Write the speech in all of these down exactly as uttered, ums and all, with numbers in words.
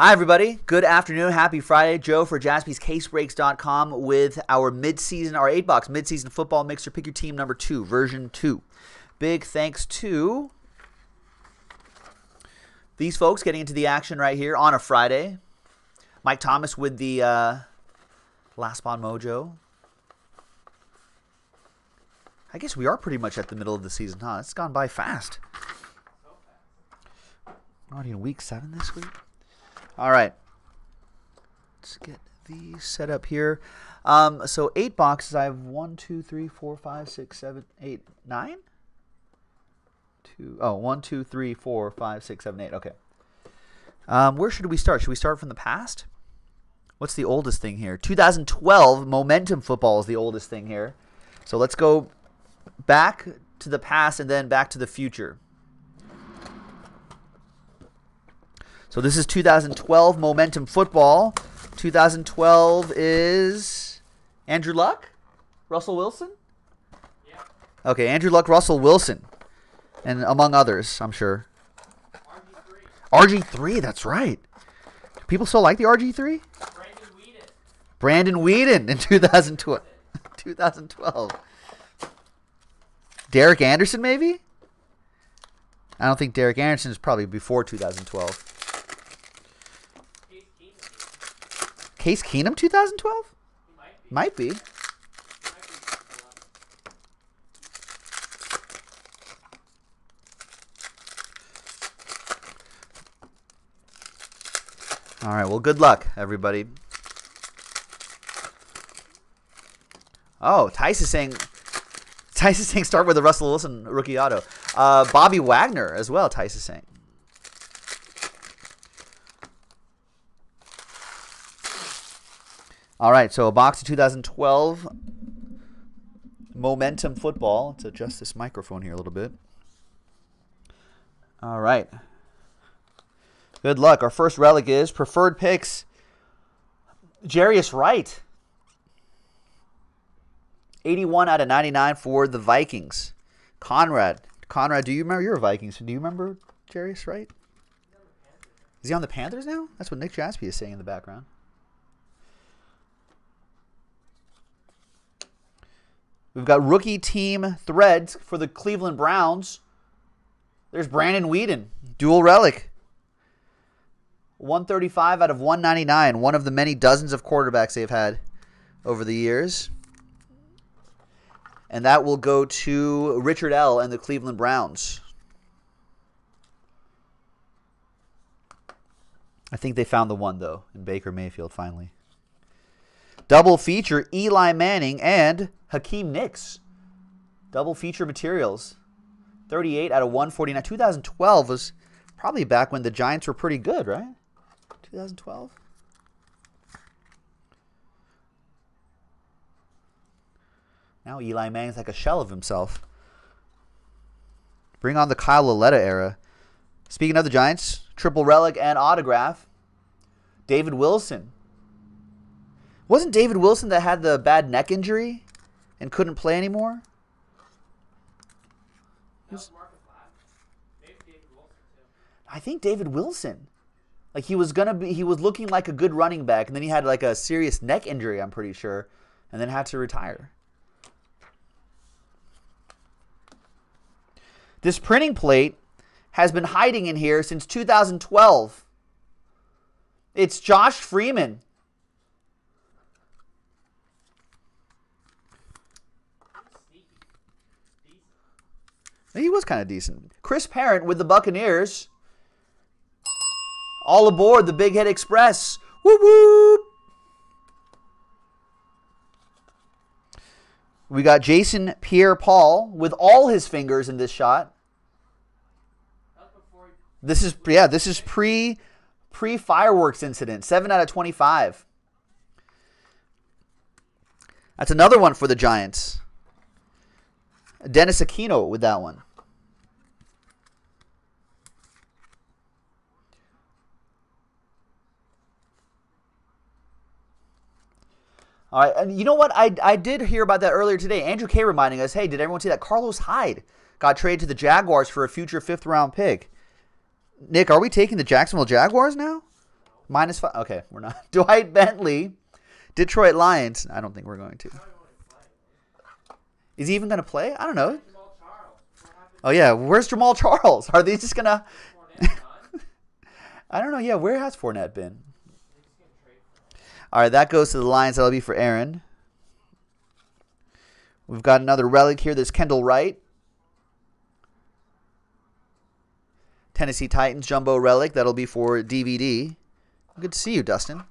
Hi, everybody. Good afternoon. Happy Friday. Joe for Jaspys Case Breaks dot com with our midseason, our eight box midseason football mixer. Pick your team number two, version two. Big thanks to these folks getting into the action right here on a Friday. Mike Thomas with the uh, Last Spawn Mojo. I guess we are pretty much at the middle of the season, huh? It's gone by fast. We're already in week seven this week. All right, let's get these set up here. Um, so eight boxes. I have one, two, three, four, five, six, seven, eight, nine? Two, oh, one, two, three, four, five, six, seven, eight. Okay. Um, where should we start? Should we start from the past? What's the oldest thing here? two thousand twelve Momentum Football is the oldest thing here. So let's go back to the past and then back to the future. So this is two thousand twelve Momentum Football. two thousand twelve is Andrew Luck, Russell Wilson? Yeah. Okay, Andrew Luck, Russell Wilson, and among others, I'm sure. R G three. R G three, that's right. Do people still like the R G three? Brandon Whedon. Brandon Whedon in two thousand twelve. two thousand twelve. Derek Anderson, maybe? I don't think Derek Anderson is probably before two thousand twelve. Case Keenum two thousand twelve? Might be. Might be. All right, well, good luck, everybody. Oh, Tice is saying, Tice is saying start with the Russell Wilson rookie auto. Uh, Bobby Wagner as well, Tice is saying. All right, so a box of two thousand twelve Momentum Football. Let's adjust this microphone here a little bit. All right. Good luck. Our first relic is Preferred Picks, Jarius Wright. eighty-one out of ninety-nine for the Vikings. Conrad. Conrad, do you remember? You're a Vikings. Do you remember Jarius Wright? Is he on the Panthers now? That's what Nick Jaspy is saying in the background. We've got rookie team threads for the Cleveland Browns. There's Brandon Whedon, dual relic. one thirty-five out of one ninety-nine, one of the many dozens of quarterbacks they've had over the years. And that will go to Richard L. and the Cleveland Browns. I think they found the one, though, in Baker Mayfield finally. Double feature, Eli Manning and Hakeem Nicks. Double feature materials. thirty-eight out of one forty-nine. two thousand twelve was probably back when the Giants were pretty good, right? two thousand twelve? Now Eli Manning's like a shell of himself. Bring on the Kyle Loletta era. Speaking of the Giants, triple relic and autograph. David Wilson. Wasn't David Wilson that had the bad neck injury and couldn't play anymore? That was Marcus Ladd. Maybe David Wilson too. I think David Wilson. Like he was gonna be, he was looking like a good running back, and then he had like a serious neck injury, I'm pretty sure, and then had to retire. This printing plate has been hiding in here since two thousand twelve. It's Josh Freeman. He was kind of decent. Chris Parent with the Buccaneers. All aboard the Big Head Express. Whoop, whoop. We got Jason Pierre-Paul with all his fingers in this shot. This is, yeah, this is pre, pre-fireworks incident. seven out of twenty-five. That's another one for the Giants. Dennis Aquino with that one. All right, and you know what? I, I did hear about that earlier today. Andrew Kay reminding us, hey, did everyone see that? Carlos Hyde got traded to the Jaguars for a future fifth round pick. Nick, are we taking the Jacksonville Jaguars now? Minus five. Okay, we're not. Dwight Bentley. Detroit Lions. I don't think we're going to. Is he even going to play? I don't know. Oh, yeah. Where's Jamal Charles? Are they just going to... I don't know. Yeah, where has Fournette been? All right, that goes to the Lions. That'll be for Aaron. We've got another relic here. There's Kendall Wright. Tennessee Titans jumbo relic. That'll be for D V D. Good to see you, Dustin.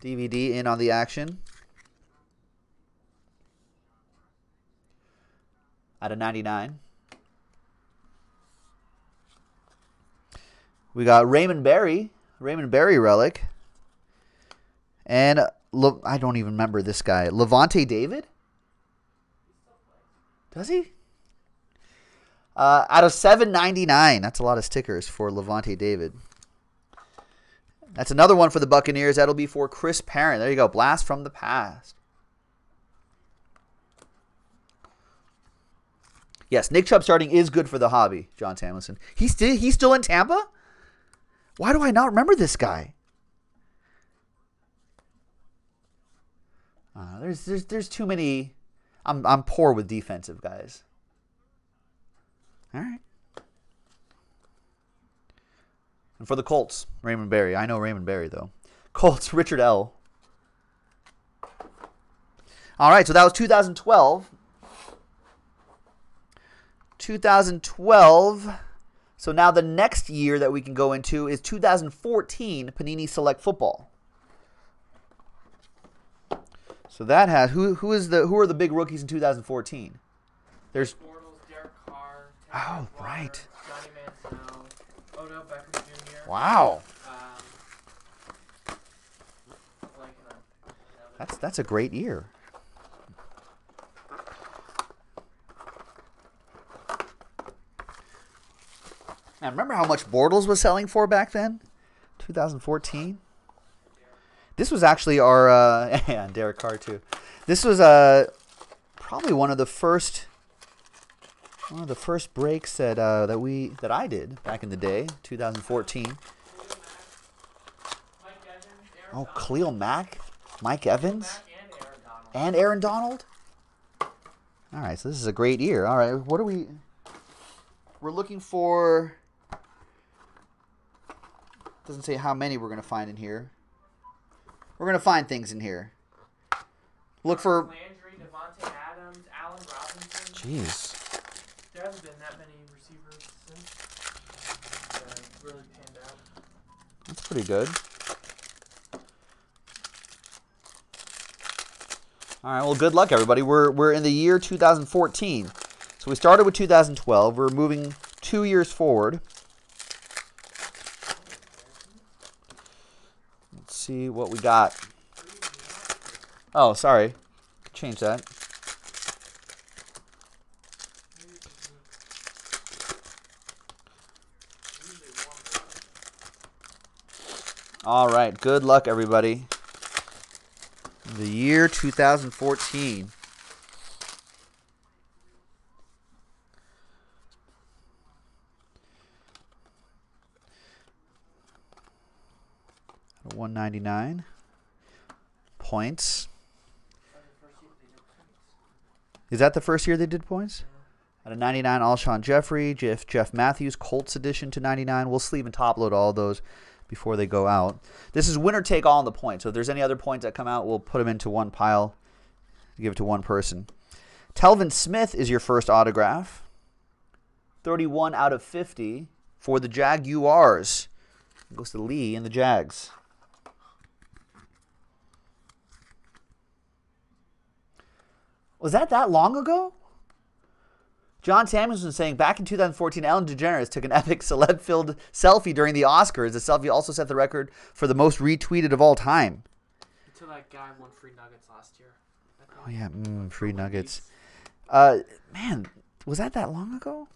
D V D in on the action. Out of ninety-nine. We got Raymond Berry. Raymond Berry relic. And Le I don't even remember this guy. Levante David? Does he? Uh, out of seven ninety-nine, that's a lot of stickers for Levante David. That's another one for the Buccaneers. That'll be for Chris Parent. There you go. Blast from the past. Yes, Nick Chubb starting is good for the hobby, John Tamlinson. He's still he's still in Tampa? Why do I not remember this guy? Uh, there's there's there's too many. I'm I'm poor with defensive guys. All right. And for the Colts, Raymond Berry. I know Raymond Berry, though. Colts, Richard L. All right, so that was two thousand twelve. two thousand twelve. So now the next year that we can go into is two thousand fourteen Panini Select Football. So that has who who is the who are the big rookies in two thousand fourteen? There's Oh, right. Johnny Manziel, Odell Beckham Junior Wow. Um, like a, that's, that's a great year. Now, remember how much Bortles was selling for back then? twenty fourteen? This was actually our... Uh, and Derek Carr, too. This was uh, probably one of the first... One of the first breaks that uh, that we that I did back in the day, two thousand fourteen. Oh, Khalil Mack, Mike Evans, and Aaron Donald. All right, so this is a great year. All right, what are we? We're looking for. Doesn't say how many we're gonna find in here. We're gonna find things in here. Look for. Landry, Devontae Adams, Allen Robinson. Jeez. There hasn't been that many receivers since uh, really panned out. That's pretty good. All right, well, good luck, everybody. We're, we're in the year two thousand fourteen. So we started with two thousand twelve. We're moving two years forward. Let's see what we got. Oh, sorry. Change that. All right, good luck, everybody. The year two thousand fourteen. one ninety-nine points. Is that the first year they did points? Out of ninety-nine, Alshon Jeffrey, Jeff, Jeff Matthews, Colts edition to ninety-nine. We'll sleeve and top load all those before they go out. This is winner take all on the point. So if there's any other points that come out, we'll put them into one pile, give it to one person. Telvin Smith is your first autograph. thirty-one out of fifty for the Jaguars. It goes to Lee and the Jags. Was that that long ago? John Samuelson saying, back in two thousand fourteen, Ellen DeGeneres took an epic celeb-filled selfie during the Oscars. The selfie also set the record for the most retweeted of all time. Until that guy won free nuggets last year. Oh, yeah, mm, free nuggets. Uh, man, was that that long ago?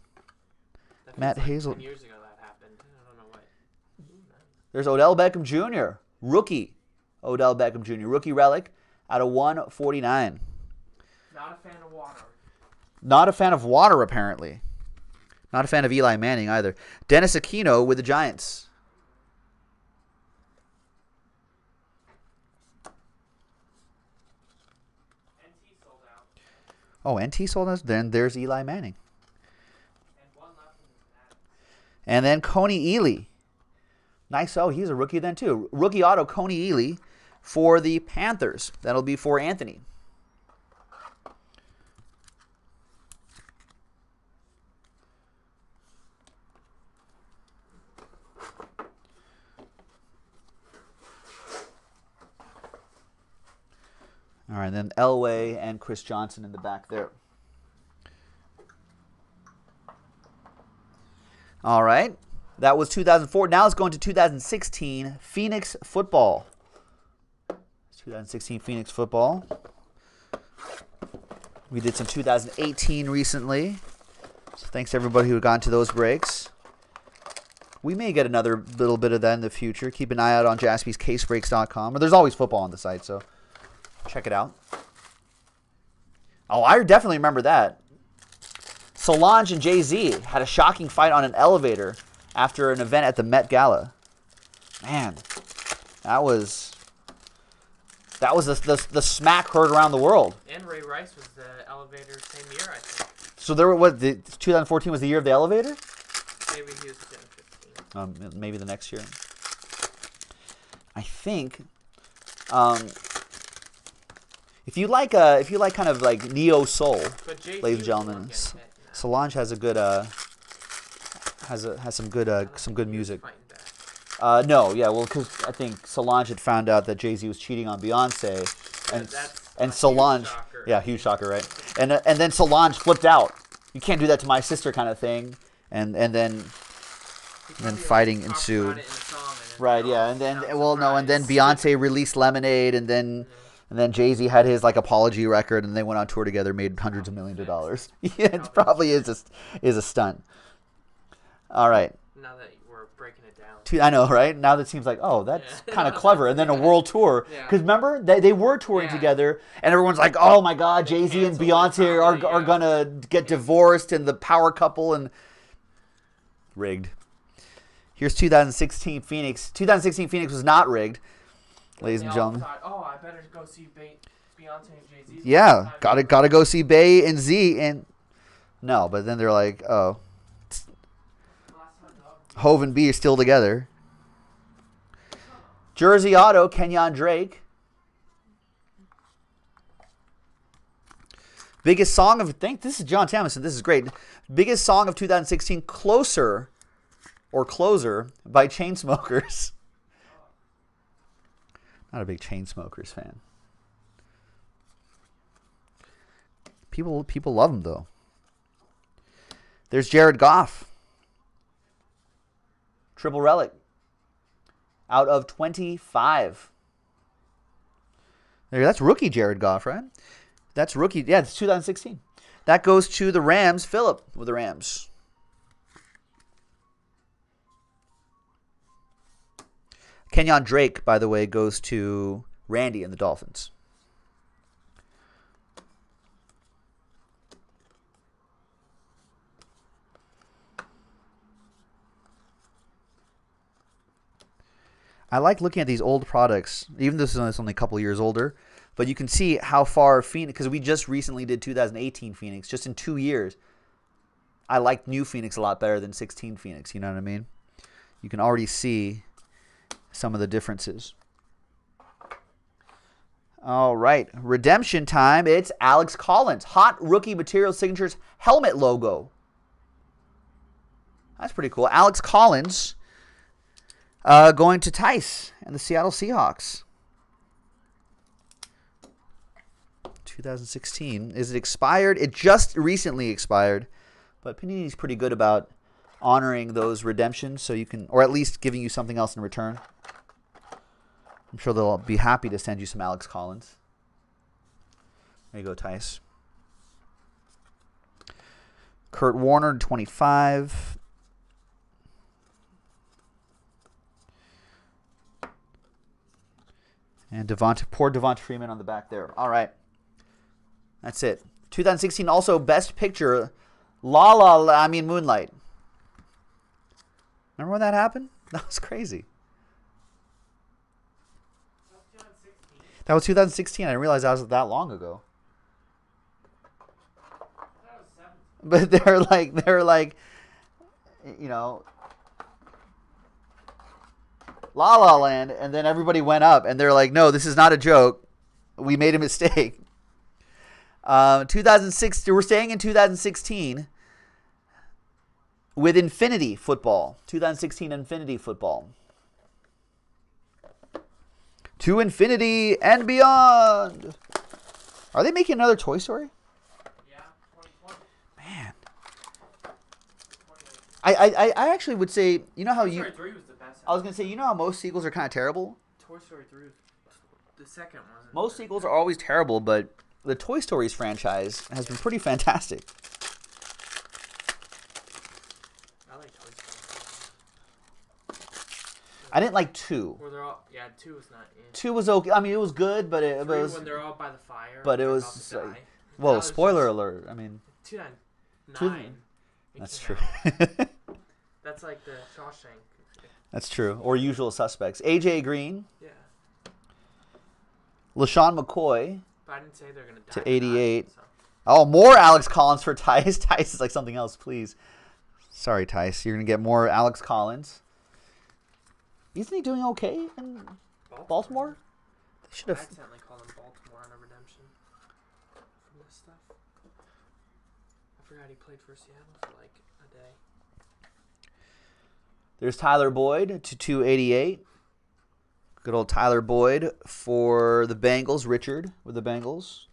That Matt like Hazel. ten years ago that happened. I don't know why. There's Odell Beckham Junior, rookie. Odell Beckham Junior, rookie relic out of one forty-nine. Not a fan of water. Not a fan of water, apparently. Not a fan of Eli Manning, either. Dennis Aquino with the Giants. Oh, and T. Solness. Then there's Eli Manning. And then Coney Ealy. Nice. Oh, he's a rookie then too. Rookie auto Coney Ealy for the Panthers. That'll be for Anthony. All right, then Elway and Chris Johnson in the back there. All right, that was two thousand four. Now let's go into two thousand sixteen Phoenix Football. two thousand sixteen Phoenix Football. We did some two thousand eighteen recently. So thanks to everybody who got into those breaks. We may get another little bit of that in the future. Keep an eye out on Jaspys Case Breaks dot com. There's always football on the site, so check it out. Oh, I definitely remember that. Solange and Jay-Z had a shocking fight on an elevator after an event at the Met Gala. Man, that was that was the, the, the smack heard around the world. And Ray Rice was the elevator same year, I think. So there were what? The twenty fourteen was the year of the elevator. Maybe he was twenty fifteen. Um, maybe the next year. I think. Um, If you like, uh, if you like, kind of like neo soul, ladies and gentlemen, Solange has a good, uh, has a has some good, uh, some good music. Uh, no, yeah, well, because I think Solange had found out that Jay-Z was cheating on Beyonce, and and Solange, yeah, huge shocker, right? And uh, and then Solange flipped out. You can't do that to my sister, kind of thing. And and then, then fighting ensued. Right? Yeah, and then well, no, and then Beyonce released Lemonade, and then. And then Jay-Z had his like apology record, and they went on tour together, made hundreds of millions of dollars. Yeah, it probably is a, is a stunt. All right. Now that we're breaking it down. I know, right? Now that seems like, oh, that's yeah. kind of clever. And then yeah. a world tour. Because yeah. remember, they, they were touring yeah. together, and everyone's like, oh my God, Jay-Z and Beyonce are, yeah. are going to get divorced, and the power couple, and rigged. Here's two thousand sixteen Phoenix. two thousand sixteen Phoenix was not rigged. Ladies and gentlemen. Thought, oh, I better go see Beyonce and Jay-Z. Yeah, gotta gotta go see Bey and Z and no, but then they're like, oh, Hov and B are still together. Jersey auto, Kenyon Drake. Biggest song of think this is John Tamison. This is great. Biggest song of two thousand sixteen, "Closer" or "Closer" by Chainsmokers. Not a big Chainsmokers fan. People, people love him, though. There's Jared Goff. Triple relic. Out of twenty-five. There, that's rookie Jared Goff, right? That's rookie. Yeah, it's two thousand sixteen. That goes to the Rams. Phillip with the Rams. Kenyon Drake, by the way, goes to Randy and the Dolphins. I like looking at these old products, even though this is only a couple years older, but you can see how far Phoenix, because we just recently did two thousand eighteen Phoenix, just in two years. I like new Phoenix a lot better than sixteen Phoenix, you know what I mean? You can already see some of the differences. All right, redemption time. It's Alex Collins. Hot rookie material signatures helmet logo. That's pretty cool. Alex Collins uh, going to Tice and the Seattle Seahawks. two thousand sixteen. Is it expired? It just recently expired, but Panini's pretty good about honoring those redemptions, so you can, or at least giving you something else in return. I'm sure they'll be happy to send you some Alex Collins. There you go, Tice. Kurt Warner, twenty-five. And Devonta, poor Devonta Freeman on the back there. All right. That's it. two thousand sixteen also Best Picture. La La La, I mean Moonlight. Remember when that happened? That was crazy. That was two thousand sixteen. I didn't realize that was that long ago. But they're like, they're like, you know, La La Land. And then everybody went up and they're like, no, this is not a joke. We made a mistake. Uh, two thousand six, we're staying in two thousand sixteen with Infinity Football. two thousand sixteen Infinity Football. To infinity and beyond. Are they making another Toy Story? Yeah, twenty twenty. Man. I, I, I actually would say, you know how Toy you... Toy Story three was the best. I was going to say, you know how most sequels are kind of terrible? Toy Story three was the second one. Most sequels are always terrible, but the Toy Stories franchise has been pretty fantastic. I like Toy Story. I didn't like two. Where they're all, yeah, two was not. Yeah. Two was okay. I mean, it was good, but it, but it was when they're all by the fire. But it was like, whoa! Was spoiler just, alert. I mean, two nine nine. That's true. That's like the Shawshank. That's true. Or Usual Suspects. A J Green. Yeah. LaShawn McCoy. But I didn't say they're gonna die. To eighty-eight. Nine, so. Oh, more Alex Collins for Tice. Tice is like something else, please. Sorry, Tice. You're gonna get more Alex Collins. Isn't he doing okay in Baltimore? Baltimore? They should have. I accidentally called him Baltimore on a redemption from this stuff. I forgot he played for Seattle for like a day. There's Tyler Boyd to two eighty-eight. Good old Tyler Boyd for the Bengals. Richard with the Bengals.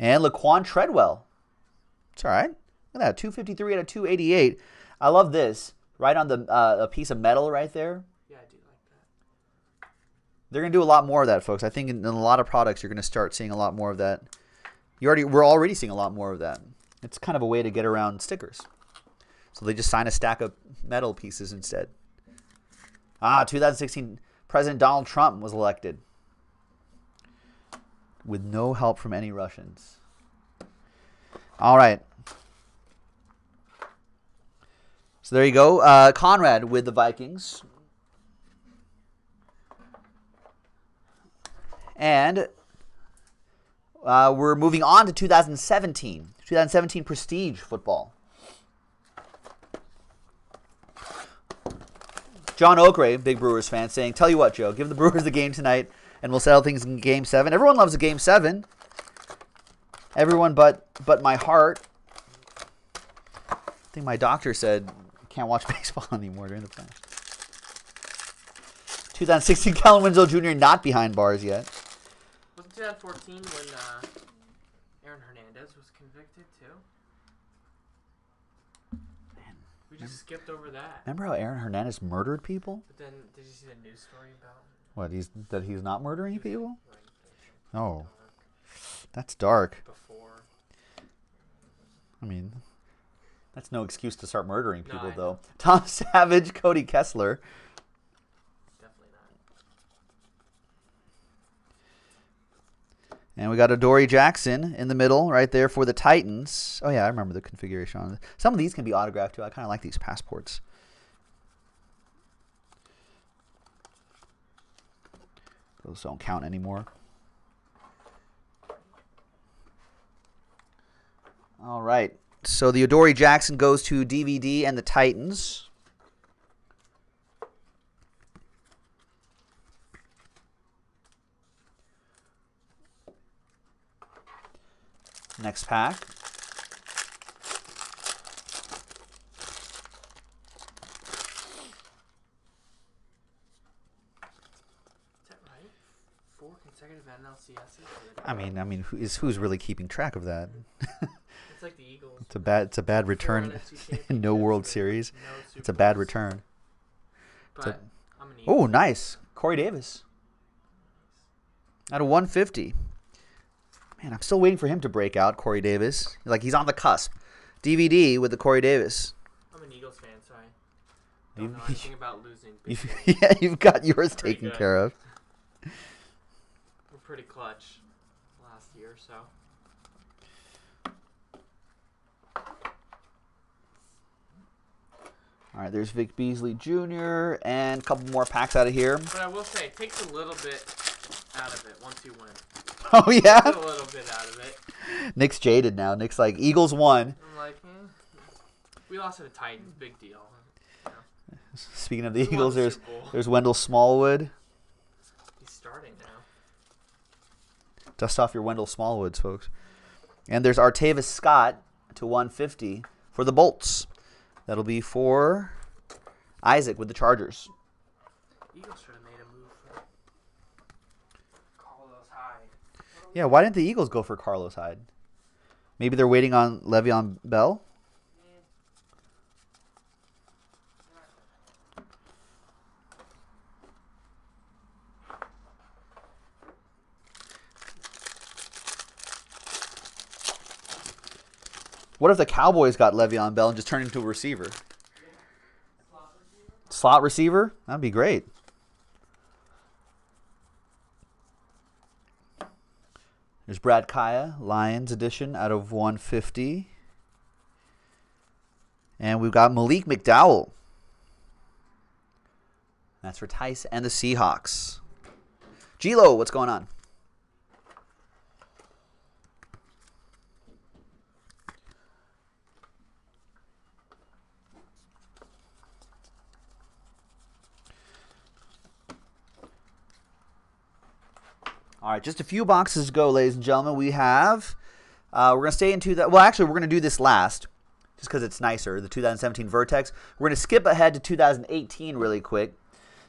And Laquan Treadwell. It's all right. Look at that, two fifty-three out of two eighty-eight. I love this. Right on the uh, a piece of metal right there. Yeah, I do like that. They're going to do a lot more of that, folks. I think in, in a lot of products you're going to start seeing a lot more of that. You already We're already seeing a lot more of that. It's kind of a way to get around stickers. So they just sign a stack of metal pieces instead. Ah, two thousand sixteen, President Donald Trump was elected. With no help from any Russians. All right. So there you go. Uh, Conrad with the Vikings. And uh, we're moving on to two thousand seventeen. two thousand seventeen Prestige Football. John Okray, big Brewers fan, saying, tell you what, Joe, give the Brewers the game tonight and we'll settle things in Game seven. Everyone loves a Game seven. Everyone but, but my heart. I think my doctor said... Can't watch baseball anymore during the playoffs. two thousand sixteen, Kellen Winslow Junior not behind bars yet. Wasn't two thousand fourteen when uh, Aaron Hernandez was convicted too? Man, we just remember, skipped over that. Remember how Aaron Hernandez murdered people? But then, did you see the news story about? What he's that he's not murdering people? Like, oh, dark. That's dark. Before. I mean. That's no excuse to start murdering people, no, though. Tom Savage, Cody Kessler. Definitely not. And we got Adoree Jackson in the middle right there for the Titans. Oh, yeah, I remember the configuration on it. Some of these can be autographed, too. I kind of like these passports. Those don't count anymore. All right. So the Adoree Jackson goes to D V D and the Titans. Next pack. Is that right? Four consecutive N L C S's? I mean, I mean, who is who's really keeping track of that? It's like the Eagles. It's a bad. It's a bad return. No World Series. No, it's a bad return. But a, I'm an Eagle. Oh, nice, Corey Davis. Out of one fifty. Man, I'm still waiting for him to break out, Corey Davis. Like he's on the cusp. D V D with the Corey Davis. I'm an Eagles fan, so I don't know anything about losing. You've, yeah, you've got yours pretty taken good. Care of. We're pretty clutch last year or so. All right, there's Vic Beasley Junior and a couple more packs out of here. But I will say, it takes a little bit out of it once you win. Oh, yeah? A little bit out of it. Nick's jaded now. Nick's like, Eagles won. I'm like, hmm. We lost to the Titans. Big deal. You know? Speaking of the we Eagles, the there's, there's Wendell Smallwood. He's starting now. Dust off your Wendell Smallwoods, folks. And there's Artavis Scott to one fifty for the Bolts. That'll be for Isaac with the Chargers. Eagles should have made a move for Carlos Hyde. Yeah, why didn't the Eagles go for Carlos Hyde? Maybe they're waiting on Le'Veon Bell? What if the Cowboys got Le'Veon Bell and just turned into a receiver? Yeah. Slot receiver? Slot receiver? That'd be great. There's Brad Kaya, Lions edition out of one fifty. And we've got Malik McDowell. That's for Tice and the Seahawks. Gilo, what's going on? All right, just a few boxes to go, ladies and gentlemen. We have, uh, we're going to stay into that. Well, actually, we're going to do this last just because it's nicer, the two thousand seventeen Vertex. We're going to skip ahead to two thousand eighteen really quick.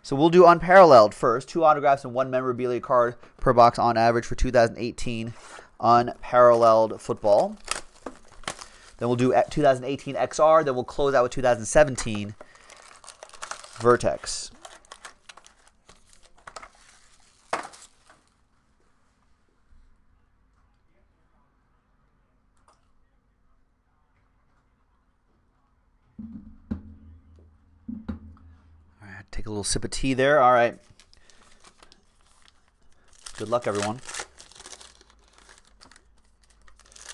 So we'll do Unparalleled first. Two autographs and one memorabilia card per box on average for two thousand eighteen Unparalleled Football. Then we'll do two thousand eighteen X R. Then we'll close out with two thousand seventeen Vertex. Take a little sip of tea there. All right. Good luck, everyone.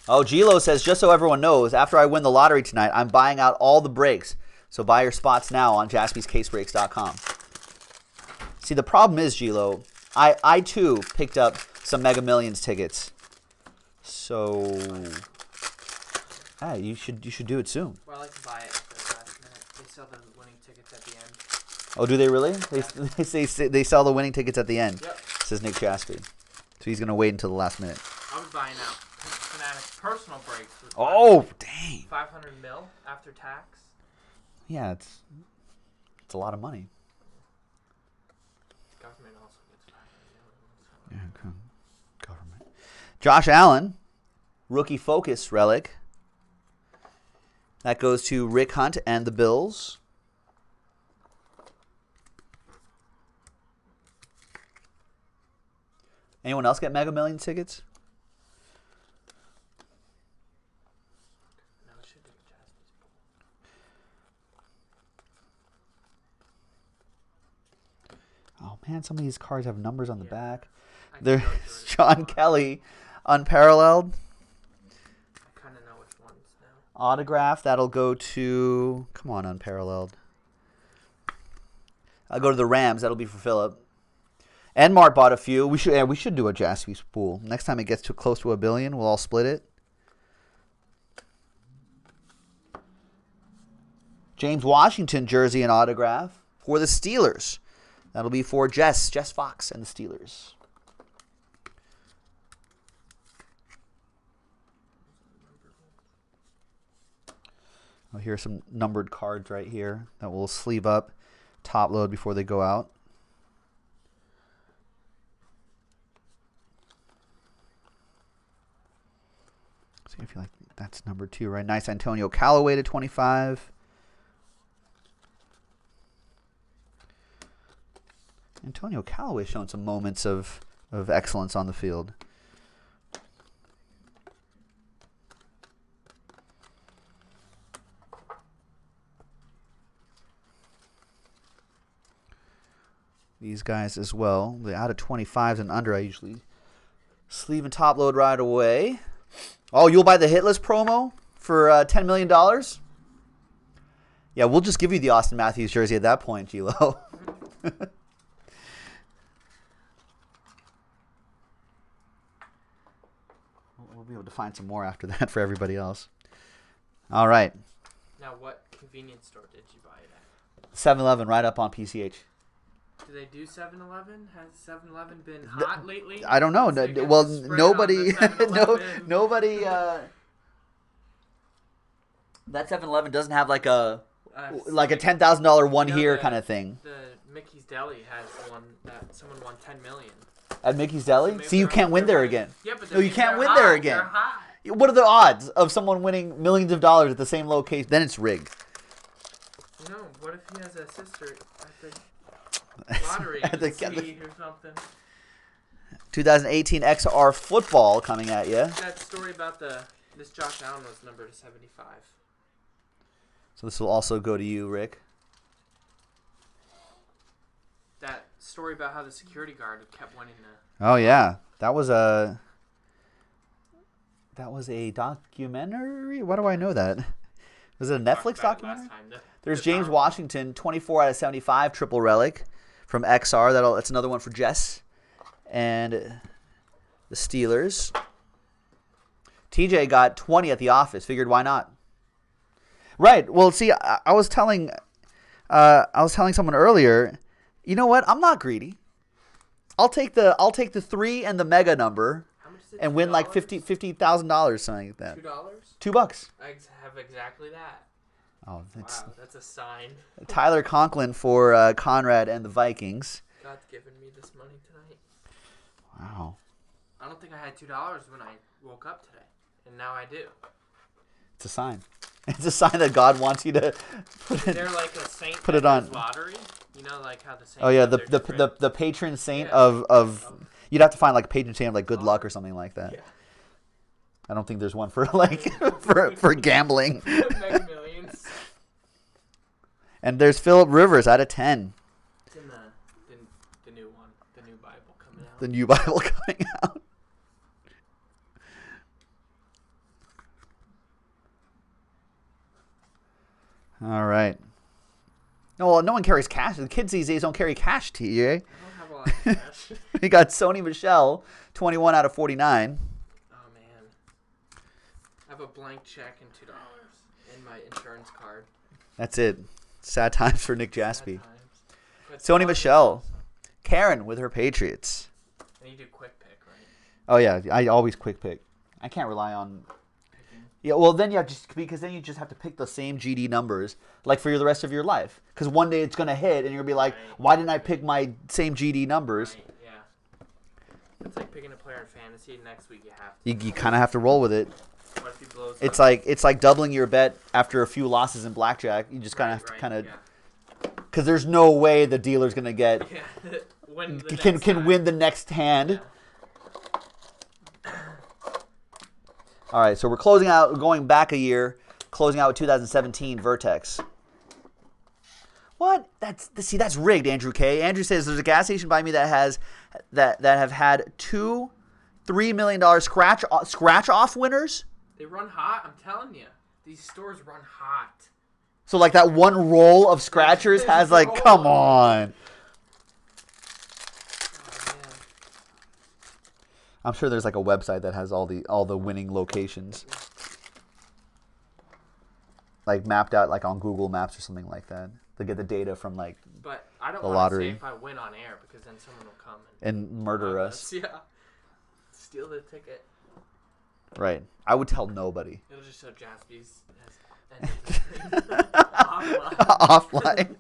Oh, Gilo says, just so everyone knows, after I win the lottery tonight, I'm buying out all the breaks. So buy your spots now on Jaspys Case Breaks dot com. See, the problem is, Gilo, I, I too picked up some Mega Millions tickets. So, ah, you should you should do it soon. Well, I like to buy it at the last minute. They sell the winning tickets at the end. Oh, do they really? They, they, they, they sell the winning tickets at the end, yep. Says Nick Jaspy. So he's going to wait until the last minute. I was buying out Fanatics personal breaks. Oh, dang. five hundred mil after tax. Yeah, it's it's a lot of money. The government also gets five hundred mil. Yeah, government. Josh Allen, rookie focus relic. That goes to Rick Hunt and the Bills. Anyone else get Mega Millions tickets? No, it should be Jaspy's. Oh man, some of these cards have numbers on the yeah. back. I There's John Kelly, Unparalleled. I kind of know which ones now. Autograph, that'll go to, come on, Unparalleled. I'll go to the Rams, that'll be for Philip. And Mart bought a few. We should yeah, we should do a Jaspy's pool. Next time it gets too close to a billion, we'll all split it. James Washington jersey and autograph for the Steelers. That'll be for Jess, Jess Fox and the Steelers. Oh, here are some numbered cards right here that we'll sleeve up, top load before they go out. I feel like that's number two, right? Nice Antonio Callaway to twenty-five. Antonio Callaway showing some moments of, of excellence on the field. These guys as well. The out of twenty-fives and under I usually sleeve and top load right away. Oh, you'll buy the Hitless promo for uh, ten million dollars? Yeah, we'll just give you the Austin Matthews jersey at that point, Gilo. we'll be able to find some more after that for everybody else. All right. Now, what convenience store did you buy it at? seven eleven, right up on P C H. Do they do seven eleven? Has seven eleven been hot the, lately? I don't know. No, well, nobody, no, nobody. Uh, that seven eleven doesn't have like a uh, like a ten thousand dollar one no, here the, kind of thing. The Mickey's Deli has one that someone won ten million. At Mickey's Deli, so see, you can't win there again. Yeah, but no, you can't win hot. there again. They're hot. What are the odds of someone winning millions of dollars at the same location? Then it's rigged. No, what if he has a sister at the lottery at the, at the, or something? twenty eighteen X R Football coming at you. That story about the this Josh Allen was numbered to seventy-five. So this will also go to you, Rick. That story about how the security guard kept winning the. Oh yeah, that was a. That was a documentary? Why do I know that? Was it a Netflix documentary? There's James Washington, twenty-four out of seventy-five, triple relic from X R. That'll, that's another one for Jess. And the Steelers. T J got twenty at the office. Figured, why not? Right. Well, see, I, I was telling, uh, I was telling someone earlier. You know what? I'm not greedy. I'll take the I'll take the three and the mega number. And win like fifty thousand dollars, something like that. Two dollars? Two bucks. I have exactly that. Oh, that's, wow, that's a sign. Tyler Conklin for uh, Conrad and the Vikings. God's given me this money tonight. Wow. I don't think I had two dollars when I woke up today, and now I do. It's a sign. It's a sign that God wants you to. Put Is there like a saint? Put it on lottery. You know, like how the saint. Oh yeah, the the, the the patron saint yeah. of of. Oh. You'd have to find like a patron saint of like good luck or something like that. Yeah. I don't think there's one for like for for gambling. Mega Millions. And there's Philip Rivers out of ten. It's in the, the the new one, the new Bible coming out. The new Bible coming out. All right. No, well, no one carries cash. The kids these days don't carry cash, T J. We got Sony Michelle, twenty-one out of forty-nine. Oh, man. I have a blank check and two dollars in my insurance card. That's it. Sad times for Nick Jaspy. Sony Michelle. Karen with her Patriots. And you do quick pick, right? Oh, yeah. I always quick pick. I can't rely on... Yeah, well, then you have just because then you just have to pick the same G D numbers like for the rest of your life. Because one day it's gonna hit, and you're gonna be like, right. "Why didn't I pick my same G D numbers?" Right. Yeah, it's like picking a player in fantasy. Next week you have to. You, you kind of have to roll with it. What if he blows it's up? like it's like doubling your bet after a few losses in blackjack. You just kind of right, have to right, kind of because yeah. there's no way the dealer's gonna get yeah. win the can can time. win the next hand. Yeah. All right, so we're closing out, going back a year, closing out with two thousand seventeen Vertex. What? That's see, that's rigged, Andrew K. Andrew says there's a gas station by me that has that that have had two, three million dollar scratch scratch off winners. They run hot. I'm telling you, these stores run hot. So like that one roll of scratchers has like, roll. come on. I'm sure there's like a website that has all the all the winning locations, like mapped out, like on Google Maps or something like that, to get the data from like the lottery. But I don't want to say if I win on air because then someone will come and, and murder us. us. Yeah, steal the ticket. Right, I would tell nobody. It'll just show Jaspy's offline. Offline.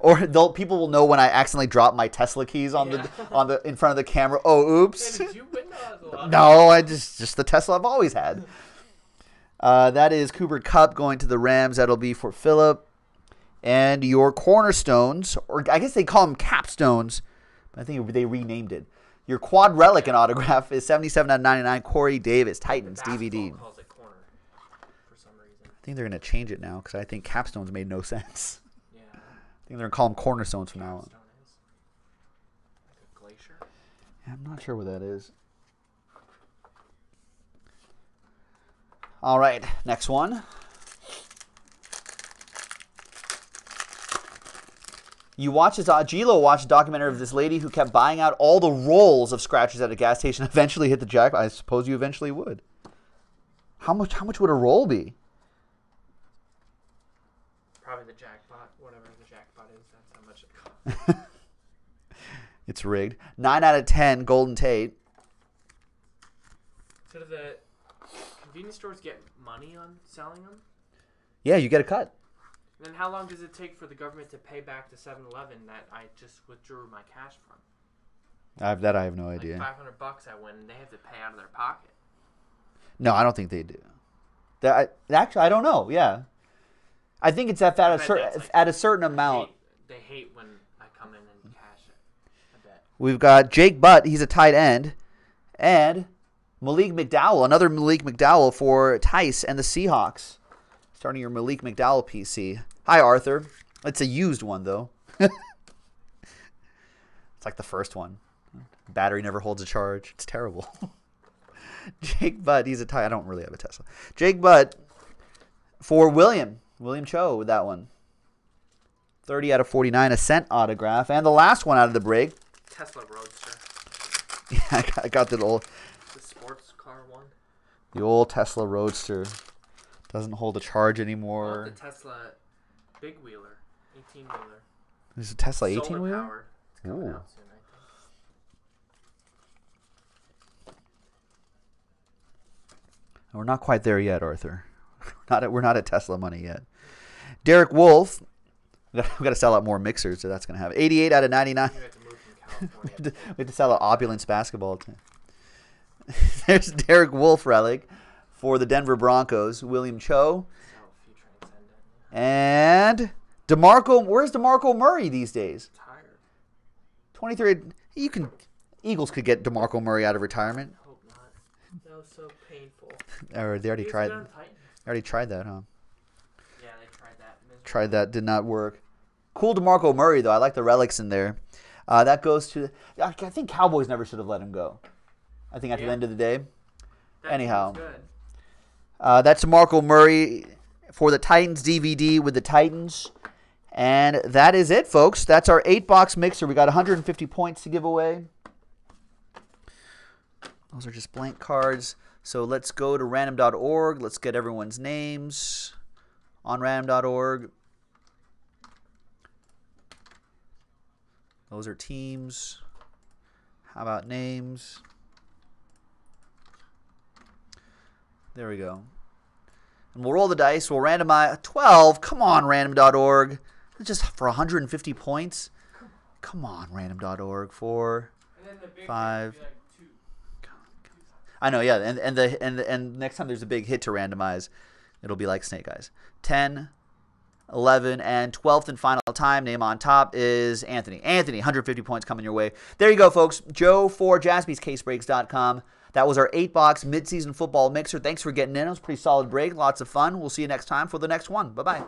Or they'll people will know when I accidentally drop my Tesla keys on yeah. the on the in front of the camera. Oh, oops! Yeah, did you win that? No, I just just the Tesla I've always had. Uh, that is Cooper Kupp going to the Rams. That'll be for Philip and your cornerstones, or I guess they call them capstones. But I think they renamed it. Your quad relic and autograph is seventy-seven out of ninety-nine. Corey Davis, Titans D V D. Calls it corner for some reason. I think they're gonna change it now because I think capstones made no sense. I think they're going to call them cornerstones from now on. Like a glacier? Yeah, I'm not sure what that is. All right, next one. You watch as Ajilo watched a documentary of this lady who kept buying out all the rolls of scratchers at a gas station, eventually hit the jackpot. I suppose you eventually would. How much, how much would a roll be? Probably the jackpot, whatever the jackpot is, that's how much it costs. It's rigged. nine out of ten, Golden Tate. So do the convenience stores get money on selling them? Yeah, you get a cut. Then how long does it take for the government to pay back to seven eleven that I just withdrew my cash from? I have, that I have no like idea. five hundred bucks I win, and they have to pay out of their pocket. No, I don't think they do. That I, actually, I don't know. Yeah, I think it's at, at a certain like, at a certain amount. They hate, they hate when I come in and cash it. I bet. We've got Jake Butt. He's a tight end, and Malik McDowell. Another Malik McDowell for Tice and the Seahawks. Starting your Malik McDowell P C. Hi, Arthur. It's a used one though. It's like the first one. Battery never holds a charge. It's terrible. Jake Butt, he's a tie. I don't really have a Tesla. Jake Butt for William. William Cho with that one. thirty out of forty-nine, a cent autograph. And the last one out of the break. Tesla Roadster. Yeah, I got, I got the old. The sports car one. The old Tesla Roadster. Doesn't hold a charge anymore. Not the Tesla big wheeler, eighteen wheeler. There's a Tesla eighteen wheeler? It's coming out soon. We're not quite there yet, Arthur. We're not at, we're not at Tesla money yet. Derek Wolf. We've got to sell out more mixers, so that's going to happen. eighty-eight out of ninety-nine. We have to move from California. We have to sell out Opulence Basketball. There's Derek Wolf relic for the Denver Broncos. William Cho. And DeMarco. Where's DeMarco Murray these days? Tired. twenty-three. You can. Eagles could get DeMarco Murray out of retirement. I hope not. That was so painful. Or they already He's tried. They already tried that, huh? Yeah, they tried that. Miserably. Tried that, did not work. Cool DeMarco Murray though. I like the relics in there. Uh, that goes to. I think Cowboys never should have let him go. I think at yeah. the end of the day. That Anyhow, good. Uh, that's DeMarco Murray for the Titans D V D with the Titans, and that is it, folks. That's our eight-box mixer. We got one hundred fifty points to give away. Those are just blank cards. So let's go to random dot org. Let's get everyone's names on random dot org. Those are teams. How about names? There we go. And we'll roll the dice. We'll randomize. twelve. Come on, random dot org. Just for one hundred fifty points. Come on, random dot org. Four, five. I know, yeah, and and the and the, and next time there's a big hit to randomize, it'll be like Snake Eyes. ten, eleven, and twelfth and final time. Name on top is Anthony. Anthony, one hundred fifty points coming your way. There you go, folks. Joe for Jaspys Case Breaks dot com. That was our eight-box midseason football mixer. Thanks for getting in. It was a pretty solid break. Lots of fun. We'll see you next time for the next one. Bye-bye.